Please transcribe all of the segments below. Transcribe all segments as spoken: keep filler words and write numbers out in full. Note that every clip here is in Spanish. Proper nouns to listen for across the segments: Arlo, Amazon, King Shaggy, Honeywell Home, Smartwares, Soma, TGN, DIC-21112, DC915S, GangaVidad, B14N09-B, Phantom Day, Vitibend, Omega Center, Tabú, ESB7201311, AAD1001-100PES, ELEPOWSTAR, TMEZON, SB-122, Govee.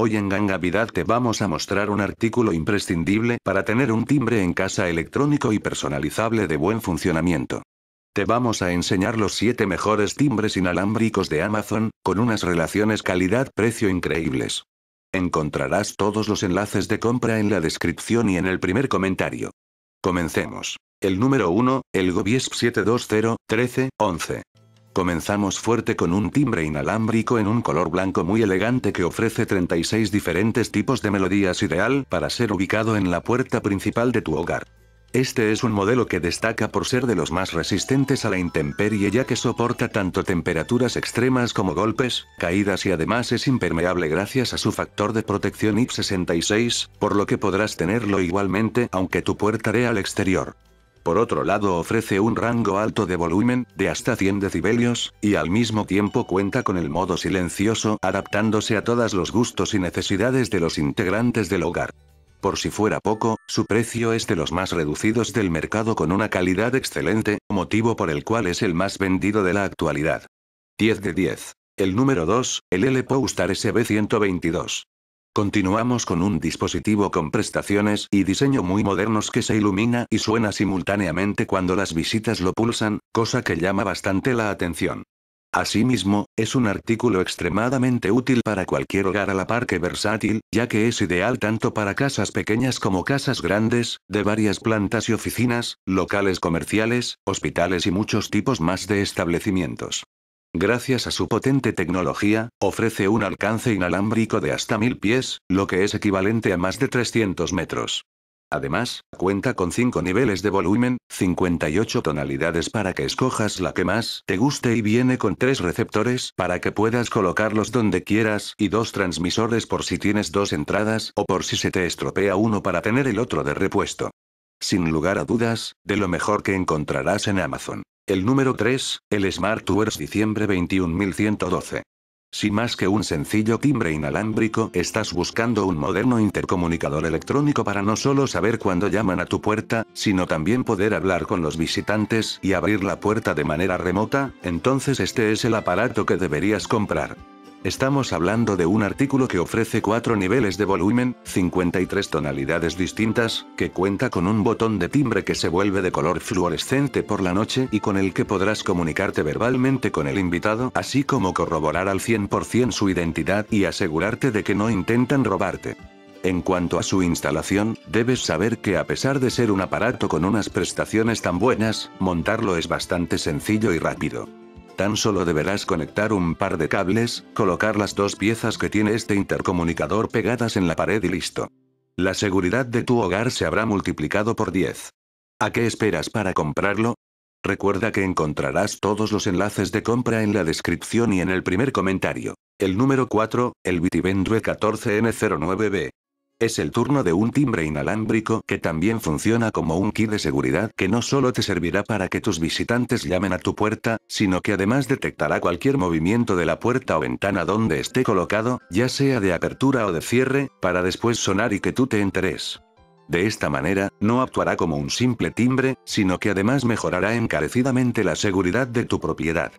Hoy en GangaVidad te vamos a mostrar un artículo imprescindible para tener un timbre en casa electrónico y personalizable de buen funcionamiento. Te vamos a enseñar los siete mejores timbres inalámbricos de Amazon, con unas relaciones calidad-precio increíbles. Encontrarás todos los enlaces de compra en la descripción y en el primer comentario. Comencemos. El número uno, el Govee E S B siete dos cero uno tres uno uno. Comenzamos fuerte con un timbre inalámbrico en un color blanco muy elegante que ofrece treinta y seis diferentes tipos de melodías, ideal para ser ubicado en la puerta principal de tu hogar. Este es un modelo que destaca por ser de los más resistentes a la intemperie, ya que soporta tanto temperaturas extremas como golpes, caídas, y además es impermeable gracias a su factor de protección I P sesenta y seis, por lo que podrás tenerlo igualmente aunque tu puerta dé al exterior. Por otro lado, ofrece un rango alto de volumen, de hasta cien decibelios, y al mismo tiempo cuenta con el modo silencioso, adaptándose a todos los gustos y necesidades de los integrantes del hogar. Por si fuera poco, su precio es de los más reducidos del mercado, con una calidad excelente, motivo por el cual es el más vendido de la actualidad. diez de diez. El número dos, el ELEPOWSTAR S B ciento veintidós. Continuamos con un dispositivo con prestaciones y diseño muy modernos que se ilumina y suena simultáneamente cuando las visitas lo pulsan, cosa que llama bastante la atención. Asimismo, es un artículo extremadamente útil para cualquier hogar, a la par que versátil, ya que es ideal tanto para casas pequeñas como casas grandes, de varias plantas y oficinas, locales comerciales, hospitales y muchos tipos más de establecimientos. Gracias a su potente tecnología, ofrece un alcance inalámbrico de hasta mil pies, lo que es equivalente a más de trescientos metros. Además, cuenta con cinco niveles de volumen, cincuenta y ocho tonalidades para que escojas la que más te guste, y viene con tres receptores para que puedas colocarlos donde quieras, y dos transmisores por si tienes dos entradas o por si se te estropea uno, para tener el otro de repuesto. Sin lugar a dudas, de lo mejor que encontrarás en Amazon. El número tres, el Smartwares Diciembre veintiuno mil ciento doce. Si más que un sencillo timbre inalámbrico estás buscando un moderno intercomunicador electrónico para no solo saber cuándo llaman a tu puerta, sino también poder hablar con los visitantes y abrir la puerta de manera remota, entonces este es el aparato que deberías comprar. Estamos hablando de un artículo que ofrece cuatro niveles de volumen, cincuenta y tres tonalidades distintas, que cuenta con un botón de timbre que se vuelve de color fluorescente por la noche y con el que podrás comunicarte verbalmente con el invitado, así como corroborar al cien por ciento su identidad y asegurarte de que no intentan robarte. En cuanto a su instalación, debes saber que a pesar de ser un aparato con unas prestaciones tan buenas, montarlo es bastante sencillo y rápido. Tan solo deberás conectar un par de cables, colocar las dos piezas que tiene este intercomunicador pegadas en la pared y listo. La seguridad de tu hogar se habrá multiplicado por diez. ¿A qué esperas para comprarlo? Recuerda que encontrarás todos los enlaces de compra en la descripción y en el primer comentario. El número cuatro, el Vitibend catorce n cero nueve b. Es el turno de un timbre inalámbrico que también funciona como un kit de seguridad, que no solo te servirá para que tus visitantes llamen a tu puerta, sino que además detectará cualquier movimiento de la puerta o ventana donde esté colocado, ya sea de apertura o de cierre, para después sonar y que tú te enteres. De esta manera, no actuará como un simple timbre, sino que además mejorará encarecidamente la seguridad de tu propiedad.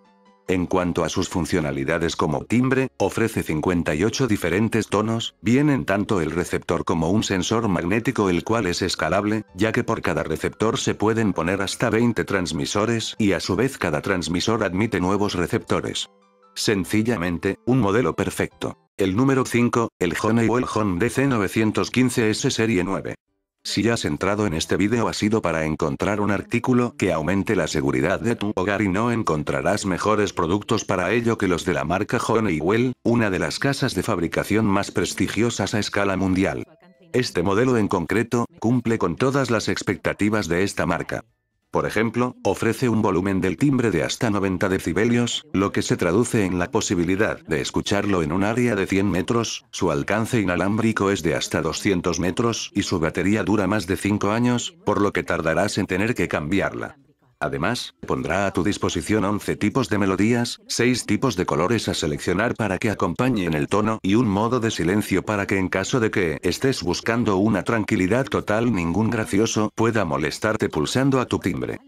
En cuanto a sus funcionalidades como timbre, ofrece cincuenta y ocho diferentes tonos, vienen tanto el receptor como un sensor magnético, el cual es escalable, ya que por cada receptor se pueden poner hasta veinte transmisores, y a su vez cada transmisor admite nuevos receptores. Sencillamente, un modelo perfecto. El número cinco, el Honeywell Home D C nueve uno cinco S Serie nueve. Si has entrado en este vídeo ha sido para encontrar un artículo que aumente la seguridad de tu hogar, y no encontrarás mejores productos para ello que los de la marca Honeywell, una de las casas de fabricación más prestigiosas a escala mundial. Este modelo en concreto cumple con todas las expectativas de esta marca. Por ejemplo, ofrece un volumen del timbre de hasta noventa decibelios, lo que se traduce en la posibilidad de escucharlo en un área de cien metros, su alcance inalámbrico es de hasta doscientos metros y su batería dura más de cinco años, por lo que tardarás en tener que cambiarla. Además, pondrá a tu disposición once tipos de melodías, seis tipos de colores a seleccionar para que acompañen el tono y un modo de silencio para que, en caso de que estés buscando una tranquilidad total, ningún gracioso pueda molestarte pulsando a tu timbre.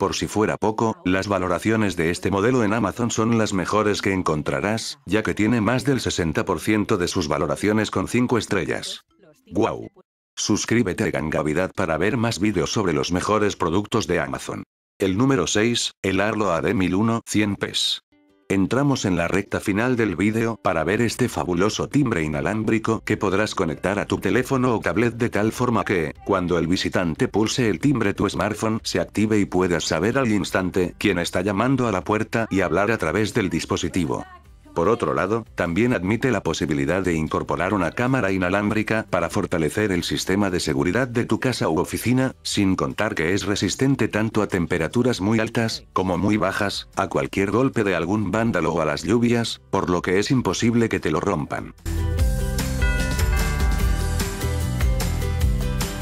Por si fuera poco, las valoraciones de este modelo en Amazon son las mejores que encontrarás, ya que tiene más del sesenta por ciento de sus valoraciones con cinco estrellas. ¡Guau! Suscríbete a GangaVidad para ver más vídeos sobre los mejores productos de Amazon. El número seis, el Arlo A A D mil uno cien PES. Entramos en la recta final del vídeo para ver este fabuloso timbre inalámbrico que podrás conectar a tu teléfono o tablet de tal forma que, cuando el visitante pulse el timbre, tu smartphone se active y puedas saber al instante quién está llamando a la puerta y hablar a través del dispositivo. Por otro lado, también admite la posibilidad de incorporar una cámara inalámbrica para fortalecer el sistema de seguridad de tu casa u oficina, sin contar que es resistente tanto a temperaturas muy altas, como muy bajas, a cualquier golpe de algún vándalo o a las lluvias, por lo que es imposible que te lo rompan.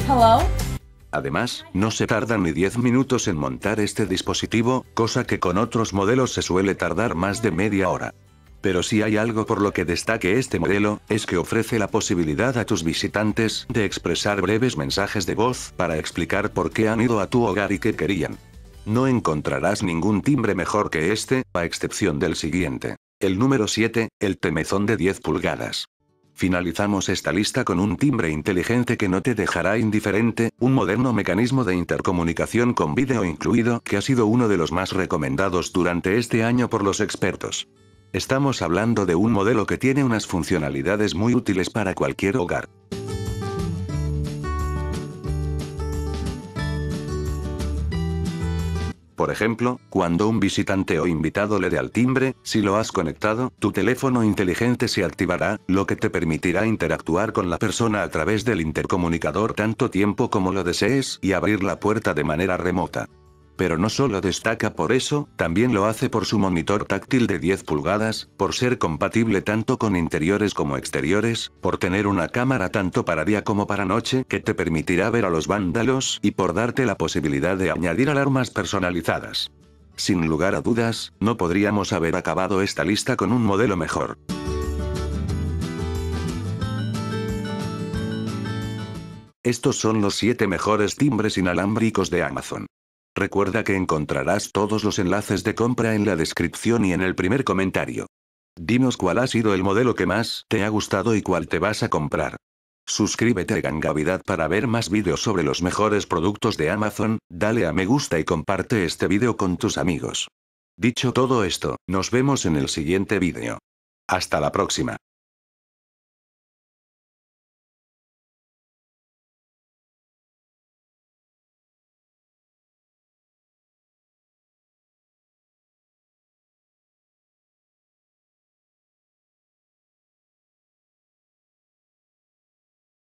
Hello? Además, no se tardan ni diez minutos en montar este dispositivo, cosa que con otros modelos se suele tardar más de media hora. Pero si hay algo por lo que destaque este modelo, es que ofrece la posibilidad a tus visitantes de expresar breves mensajes de voz para explicar por qué han ido a tu hogar y qué querían. No encontrarás ningún timbre mejor que este, a excepción del siguiente. El número siete, el TMEZON de diez pulgadas. Finalizamos esta lista con un timbre inteligente que no te dejará indiferente, un moderno mecanismo de intercomunicación con vídeo incluido que ha sido uno de los más recomendados durante este año por los expertos. Estamos hablando de un modelo que tiene unas funcionalidades muy útiles para cualquier hogar. Por ejemplo, cuando un visitante o invitado le dé al timbre, si lo has conectado, tu teléfono inteligente se activará, lo que te permitirá interactuar con la persona a través del intercomunicador tanto tiempo como lo desees y abrir la puerta de manera remota. Pero no solo destaca por eso, también lo hace por su monitor táctil de diez pulgadas, por ser compatible tanto con interiores como exteriores, por tener una cámara tanto para día como para noche que te permitirá ver a los vándalos y por darte la posibilidad de añadir alarmas personalizadas. Sin lugar a dudas, no podríamos haber acabado esta lista con un modelo mejor. Estos son los siete mejores timbres inalámbricos de Amazon. Recuerda que encontrarás todos los enlaces de compra en la descripción y en el primer comentario. Dinos cuál ha sido el modelo que más te ha gustado y cuál te vas a comprar. Suscríbete a GangaVidad para ver más vídeos sobre los mejores productos de Amazon, dale a me gusta y comparte este vídeo con tus amigos. Dicho todo esto, nos vemos en el siguiente vídeo. Hasta la próxima.